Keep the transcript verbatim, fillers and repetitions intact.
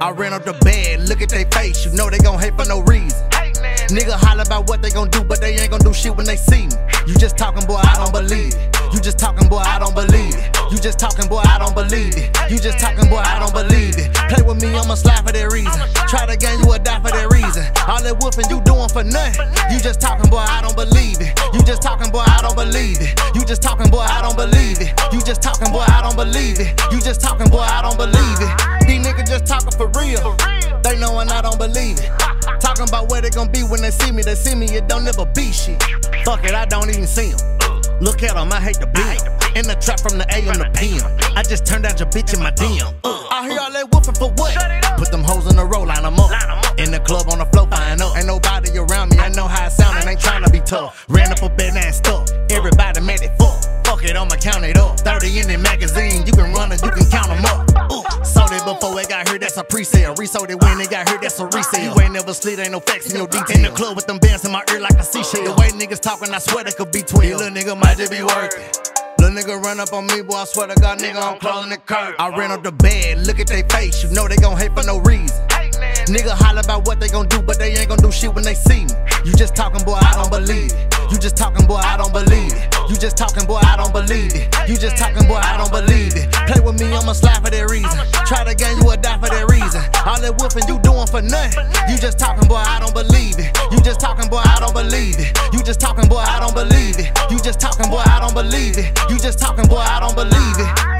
I ran up the bed, look at they face, you know they gon' hate for no reason. Nigga holler about what they gon' do, but they ain't gon' do shit when they see me. You just talking, boy, I don't believe it. You just talking, boy, I don't believe it. You just talking, boy, I don't believe it. You just talking, boy, I don't believe it. Play with me, I'ma slide for that reason. Try the game, you a die for that reason. All that woofing you doing for nothing. You just talking, boy, I don't believe it. You just talking, boy, I don't believe it. You just talking, boy, I don't believe it. You just talking, boy, I don't believe it. You just talking, boy, I don't believe it. These niggas just talking for real. They know and I don't believe it. Talking about where they gon' be when they see me. They see me, it don't never be shit. Fuck it, I don't even see them. Look at them, I hate to be them. In the trap from the A M to P M. I just turned out your bitch in my D M. Uh, I hear all that whooping for what? Put them hoes in a row, line them up. In the club on the floor, fine up. Ain't nobody around me, I know how it sound and ain't tryna be tough. Ran up a bed and stuck. Everybody made it fuck. Fuck it, I'ma count it up. thirty in the magazine, you can run it, you can count them up. Uh, sold it before it got here, that's a pre-sale. Resold it when it got here, that's a resale. You ain't never slid, ain't no facts in your detail. In the club with them bands in my ear like a seashell. The way niggas talking, I swear they could be twelve. You little nigga might just be worth it. Little nigga run up on me, boy, I swear to God, nigga, I'm closing the curve. I ran up the bed, look at they face, you know they gon' hate for no reason. Nigga holler about what they gon' do, but they ain't gon' do shit when they see me. You just talking, boy, I don't believe it. You just talking, boy, I don't believe it. You just talking, boy, I don't believe it. You just talking, boy, I don't believe it. Play with me, I'ma slide for that reason. Try the game, you a die for that reason. All that whooping you doing for nothing. You just talking, boy, I don't believe it. You just talking, boy, I don't believe it. You just talking, boy, I don't believe it. You just talking, boy, I don't believe it. You just talking, boy, I don't believe it.